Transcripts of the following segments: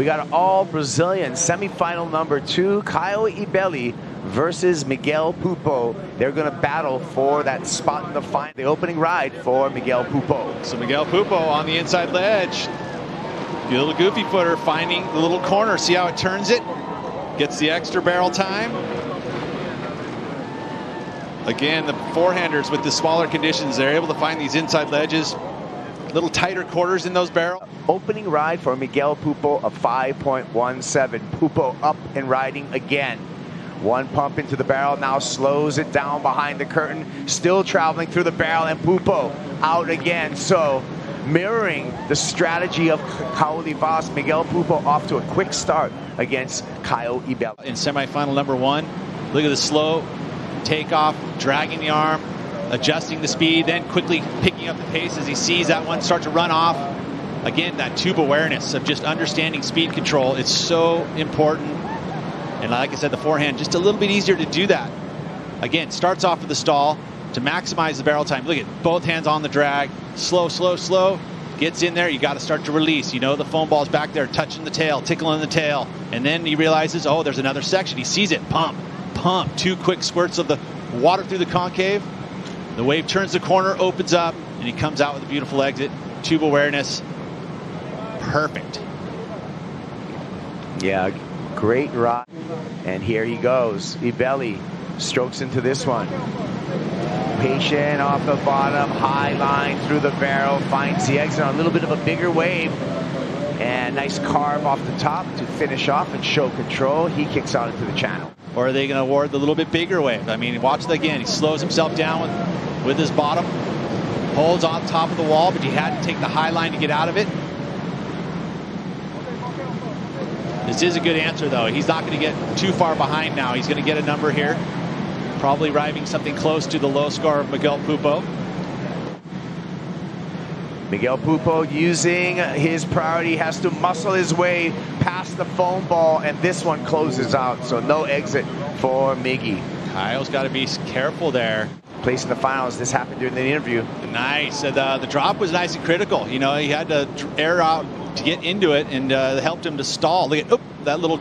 We got all Brazilian semifinal #2, Caio Ibelli versus Miguel Pupo. They're going to battle for that spot in the final, the opening ride for Miguel Pupo. So Miguel Pupo on the inside ledge. The little goofy footer finding the little corner. See how it turns it? Gets the extra barrel time. Again, the forehanders with the smaller conditions, they're able to find these inside ledges. Little tighter quarters in those barrels. Opening ride for Miguel Pupo of 5.17. Pupo up and riding again. One pump into the barrel, now slows it down behind the curtain. Still traveling through the barrel, and Pupo out again. So mirroring the strategy of Kauli Vaas, Miguel Pupo off to a quick start against Caio Ibelli. In semifinal #1, look at the slow takeoff, dragging the arm, adjusting the speed, then quickly picking up the pace as he sees that one start to run off. Again, that tube awareness of just understanding speed control. It's so important. And like I said, the forehand, just a little bit easier to do that. Again, starts off with the stall to maximize the barrel time. Look at both hands on the drag. Slow, slow, slow. Gets in there. You got to start to release. You know the foam ball's back there, touching the tail, tickling the tail. And then he realizes, oh, there's another section. He sees it. Pump, pump. Two quick squirts of the water through the concave. The wave turns the corner, opens up, and he comes out with a beautiful exit. Tube awareness. Perfect. Yeah. Great ride, and here he goes. Ibelli strokes into this one. Patient off the bottom, high line through the barrel, finds the exit on a little bit of a bigger wave. And nice carve off the top to finish off and show control. He kicks out into the channel. Or are they going to award the little bit bigger wave? I mean, watch that again. He slows himself down with his bottom. Holds on top of the wall, but he had to take the high line to get out of it. This is a good answer, though. He's not going to get too far behind now. He's going to get a number here. Probably arriving something close to the low score of Miguel Pupo. Miguel Pupo using his priority, has to muscle his way past the foam ball, and this one closes out. So no exit for Miggy. Caio's got to be careful there. Place in the finals. This happened during the interview. Nice. The drop was nice and critical. You know, he had to air out to get into it, and helped him to stall. Look at that little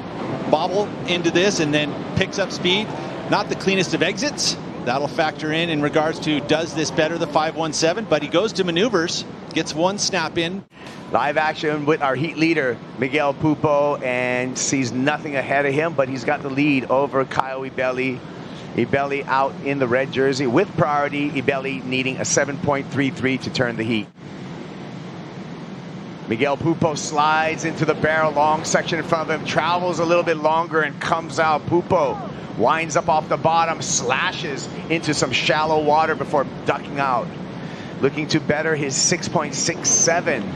bobble into this, and then picks up speed. Not the cleanest of exits. That'll factor in regards to does this better the 5.17, but he goes to maneuvers, gets one snap in. Live action with our heat leader, Miguel Pupo, and sees nothing ahead of him, but he's got the lead over Caio Ibelli. Ibelli out in the red jersey with priority. Ibelli needing a 7.33 to turn the heat. Miguel Pupo slides into the barrel, long section in front of him, travels a little bit longer and comes out. Pupo winds up off the bottom, slashes into some shallow water before ducking out. Looking to better his 6.67.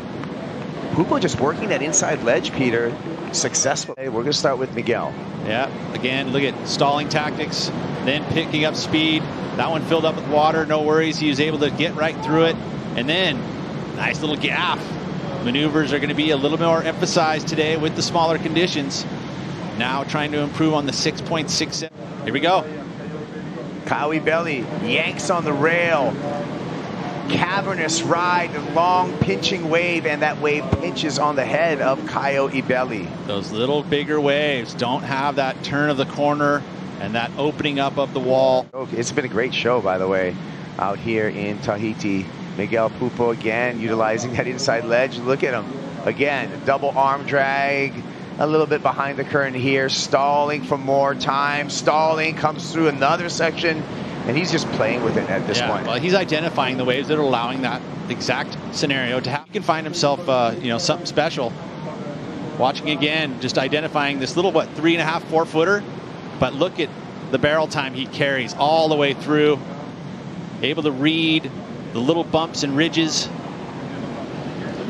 Pupo just working that inside ledge, Peter, successfully. We're going to start with Miguel. Yeah, again, look at stalling tactics, then picking up speed. That one filled up with water, no worries. He was able to get right through it. And then, nice little gaff. Maneuvers are going to be a little more emphasized today with the smaller conditions. Now trying to improve on the 6.67. Here we go. Caio Ibelli yanks on the rail. Cavernous ride, long pinching wave, and that wave pinches on the head of Caio Ibelli. Those little bigger waves don't have that turn of the corner and that opening up of the wall. Okay, it's been a great show, by the way, out here in Tahiti. Miguel Pupo again utilizing that inside ledge. Look at him again, double arm drag, a little bit behind the current here, stalling for more time, stalling, comes through another section, and he's just playing with it at this point. Well, he's identifying the waves that are allowing that exact scenario to happen. He can find himself, you know, something special. Watching again, just identifying this little, what, 3.5, 4-footer, but look at the barrel time he carries all the way through, able to read the little bumps and ridges.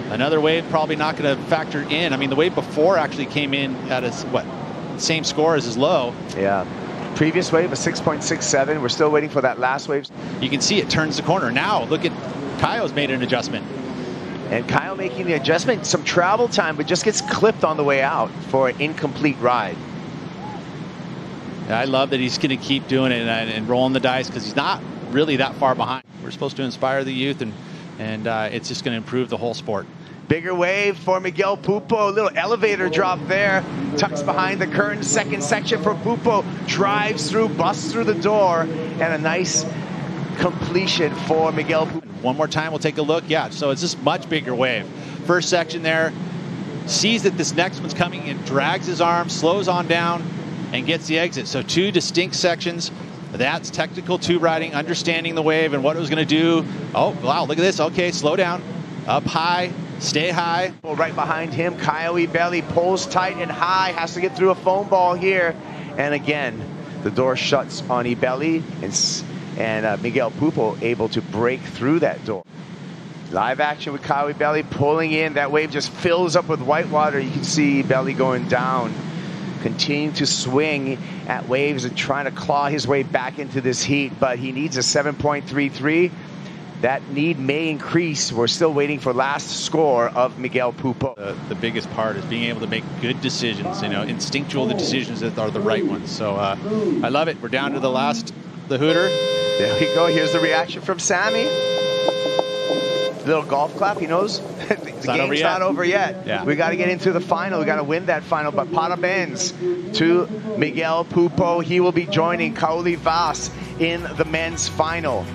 Another wave probably not going to factor in. I mean, the wave before actually came in at his, what, same score as his low. Yeah. Previous wave, a 6.67. We're still waiting for that last wave. You can see it turns the corner. Now, look at Caio's made an adjustment. And Caio making the adjustment, some travel time, but just gets clipped on the way out for an incomplete ride. I love that he's going to keep doing it and rolling the dice because he's not really that far behind. We're supposed to inspire the youth, and it's just going to improve the whole sport. Bigger wave for Miguel Pupo. A little elevator drop there. Tucks behind the curtain. Second section for Pupo. Drives through, busts through the door. And a nice completion for Miguel Pupo. One more time, we'll take a look. Yeah, so it's this much bigger wave. First section there. Sees that this next one's coming and drags his arm, slows on down, and gets the exit. So two distinct sections. That's technical tube riding, understanding the wave and what it was going to do. Oh, wow, look at this. Okay, slow down. Up high. Stay high. Well, right behind him, Caio Ibelli pulls tight and high, has to get through a foam ball here. And again, the door shuts on Ibelli and Miguel Pupo able to break through that door. Live action with Caio Ibelli pulling in. That wave just fills up with white water. You can see Ibelli going down. Continuing to swing at waves and trying to claw his way back into this heat, but he needs a 7.33. That need may increase. We're still waiting for last score of Miguel Pupo. The biggest part is being able to make good decisions, you know, instinctual decisions that are the right ones. So I love it. We're down to the hooter. There we go. Here's the reaction from Sammy. Little golf clap, he knows. The game's not over yet. Yeah. We got to get into the final. We got to win that final. But parabéns to Miguel Pupo. He will be joining Kauli Vaas in the men's final.